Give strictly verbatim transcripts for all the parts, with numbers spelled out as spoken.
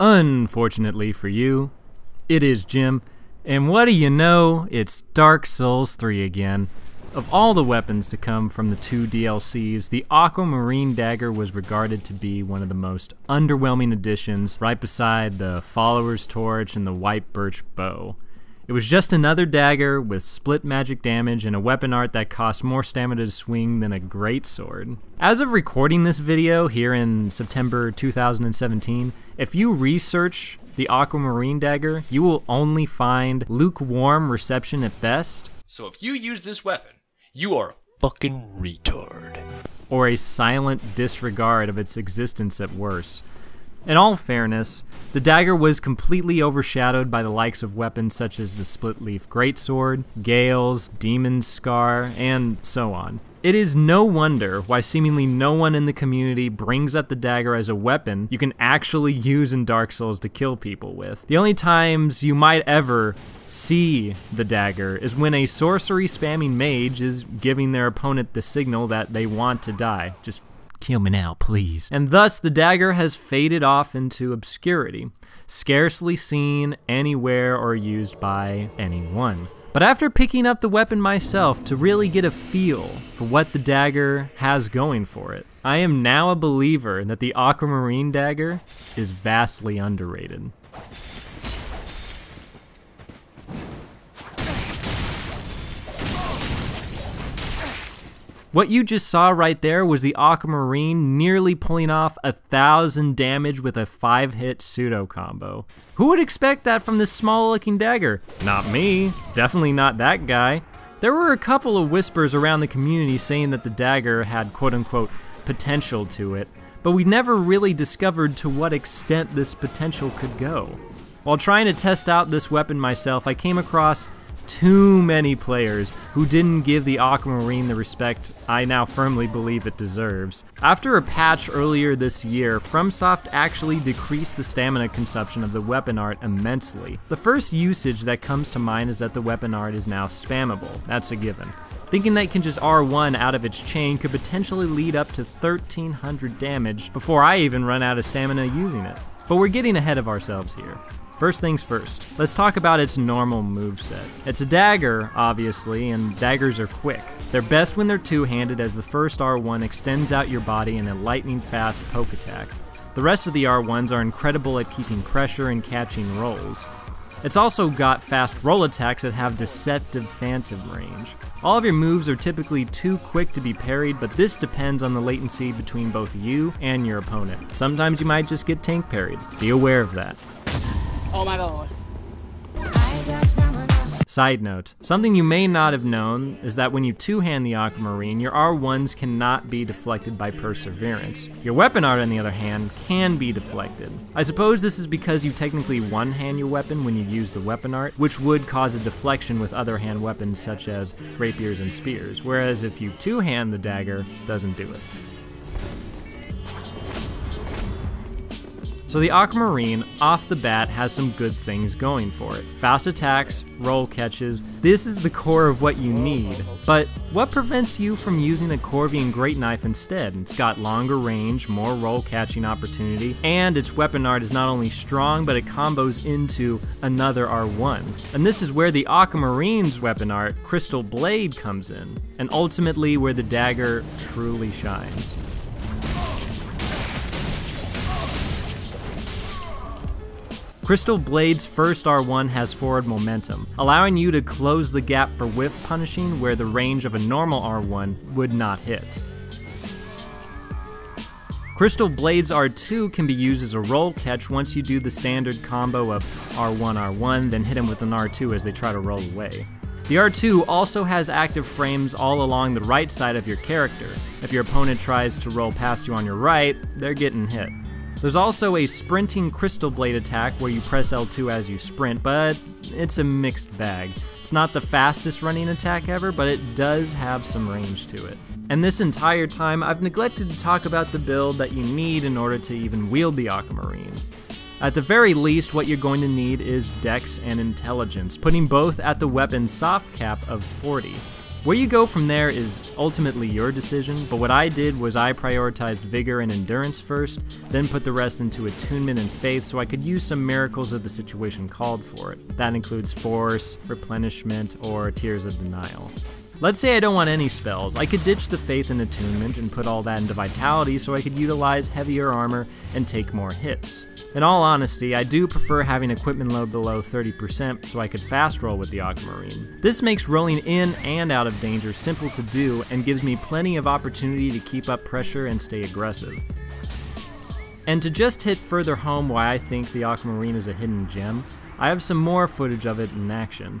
Unfortunately for you, it is Jim, and what do you know, it's Dark Souls three again. Of all the weapons to come from the two D L Cs, the Aquamarine Dagger was regarded to be one of the most underwhelming additions, right beside the Follower's Torch and the White Birch Bow. It was just another dagger with split magic damage and a weapon art that cost more stamina to swing than a greatsword. As of recording this video here in September two thousand seventeen, if you research the Aquamarine Dagger, you will only find lukewarm reception at best. So if you use this weapon, you are a fucking retard. Or a silent disregard of its existence at worst. In all fairness, the dagger was completely overshadowed by the likes of weapons such as the Splitleaf Greatsword, Gael's Demon Scar, and so on. It is no wonder why seemingly no one in the community brings up the dagger as a weapon you can actually use in Dark Souls to kill people with. The only times you might ever see the dagger is when a sorcery spamming mage is giving their opponent the signal that they want to die. Just kill me now, please. And thus the dagger has faded off into obscurity, scarcely seen anywhere or used by anyone. But after picking up the weapon myself to really get a feel for what the dagger has going for it, I am now a believer that the Aquamarine Dagger is vastly underrated. What you just saw right there was the Aquamarine nearly pulling off a thousand damage with a five hit pseudo combo. Who would expect that from this small looking dagger? Not me, definitely not that guy. There were a couple of whispers around the community saying that the dagger had quote unquote potential to it, but we never really discovered to what extent this potential could go. While trying to test out this weapon myself, I came across too many players who didn't give the Aquamarine the respect I now firmly believe it deserves. After a patch earlier this year, FromSoft actually decreased the stamina consumption of the weapon art immensely. The first usage that comes to mind is that the weapon art is now spammable. That's a given. Thinking that it can just R one out of its chain could potentially lead up to thirteen hundred damage before I even run out of stamina using it. But we're getting ahead of ourselves here. First things first, let's talk about its normal moveset. It's a dagger, obviously, and daggers are quick. They're best when they're two-handed, as the first R one extends out your body in a lightning-fast poke attack. The rest of the R ones are incredible at keeping pressure and catching rolls. It's also got fast roll attacks that have deceptive phantom range. All of your moves are typically too quick to be parried, but this depends on the latency between both you and your opponent. Sometimes you might just get tank parried. Be aware of that. Oh my lord. Side note, something you may not have known is that when you two-hand the Aquamarine, your R ones cannot be deflected by Perseverance. Your weapon art, on the other hand, can be deflected. I suppose this is because you technically one-hand your weapon when you use the weapon art, which would cause a deflection with other hand weapons such as rapiers and spears, whereas if you two-hand the dagger, it doesn't do it. So the Aquamarine, off the bat, has some good things going for it. Fast attacks, roll catches, this is the core of what you need. But what prevents you from using a Corvian Great Knife instead? It's got longer range, more roll catching opportunity, and its weapon art is not only strong, but it combos into another R one. And this is where the Aquamarine's weapon art, Crystal Blade, comes in, and ultimately where the dagger truly shines. Crystal Blade's first R one has forward momentum, allowing you to close the gap for whiff punishing where the range of a normal R one would not hit. Crystal Blade's R two can be used as a roll catch once you do the standard combo of R one R one, then hit him with an R two as they try to roll away. The R two also has active frames all along the right side of your character. If your opponent tries to roll past you on your right, they're getting hit. There's also a sprinting Crystal Blade attack where you press L two as you sprint, but it's a mixed bag. It's not the fastest running attack ever, but it does have some range to it. And this entire time, I've neglected to talk about the build that you need in order to even wield the Aquamarine. At the very least, what you're going to need is Dex and Intelligence, putting both at the weapon's soft cap of forty. Where you go from there is ultimately your decision, but what I did was I prioritized vigor and endurance first, then put the rest into attunement and faith so I could use some miracles if the situation called for it. That includes force, replenishment, or tears of denial. Let's say I don't want any spells, I could ditch the faith and attunement and put all that into vitality so I could utilize heavier armor and take more hits. In all honesty, I do prefer having equipment load below thirty percent so I could fast roll with the Aquamarine. This makes rolling in and out of danger simple to do and gives me plenty of opportunity to keep up pressure and stay aggressive. And to just hit further home why I think the Aquamarine is a hidden gem, I have some more footage of it in action.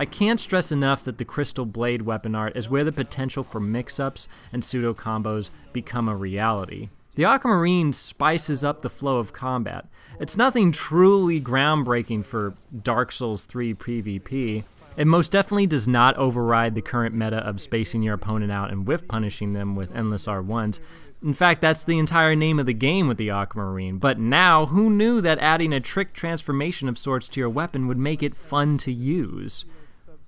I can't stress enough that the Crystal Blade weapon art is where the potential for mix-ups and pseudo-combos become a reality. The Aquamarine spices up the flow of combat. It's nothing truly groundbreaking for Dark Souls three PvP. It most definitely does not override the current meta of spacing your opponent out and whiff punishing them with endless R ones. In fact, that's the entire name of the game with the Aquamarine, but now, who knew that adding a trick transformation of sorts to your weapon would make it fun to use?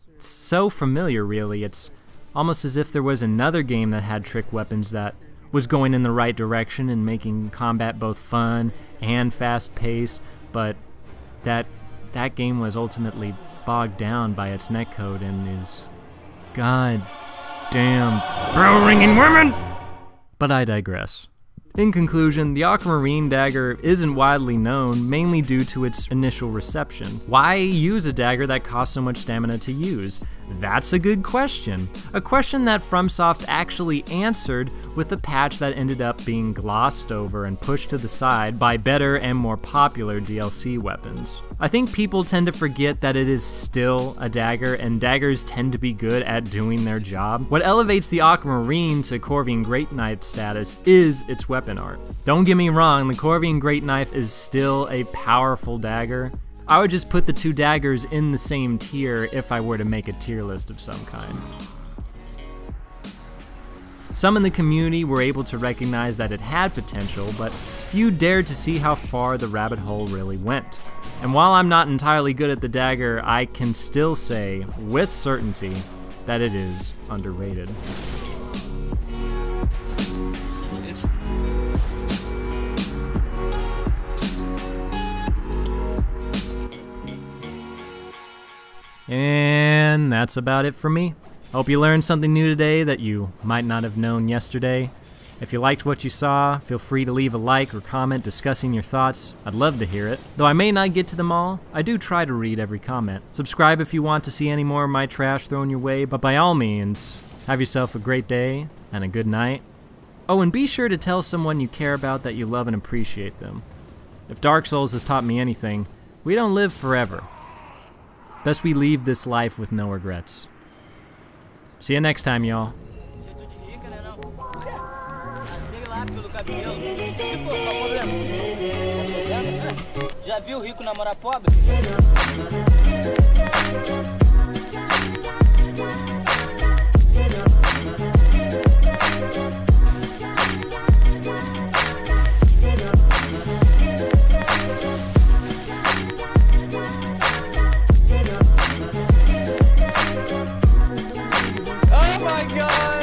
It's so familiar, really. It's almost as if there was another game that had trick weapons that was going in the right direction and making combat both fun and fast-paced, but that that game was ultimately bogged down by its netcode and these goddamn bell-ringing women! But I digress. In conclusion, the Aquamarine Dagger isn't widely known, mainly due to its initial reception. Why use a dagger that costs so much stamina to use? That's a good question. A question that FromSoft actually answered with a patch that ended up being glossed over and pushed to the side by better and more popular D L C weapons. I think people tend to forget that it is still a dagger, and daggers tend to be good at doing their job. What elevates the Aquamarine to Corvian Great Knife status is its weapon art. Don't get me wrong, the Corvian Great Knife is still a powerful dagger. I would just put the two daggers in the same tier if I were to make a tier list of some kind. Some in the community were able to recognize that it had potential, but few dared to see how far the rabbit hole really went. And while I'm not entirely good at the dagger, I can still say with certainty that it is underrated. It's and and that's about it for me. Hope you learned something new today that you might not have known yesterday. If you liked what you saw, feel free to leave a like or comment discussing your thoughts. I'd love to hear it. Though I may not get to them all, I do try to read every comment. Subscribe if you want to see any more of my trash thrown your way, but by all means, have yourself a great day and a good night. Oh, and be sure to tell someone you care about that you love and appreciate them. If Dark Souls has taught me anything, we don't live forever. Best we leave this life with no regrets. See you next time, y'all. Já viu o rico namorar pobre?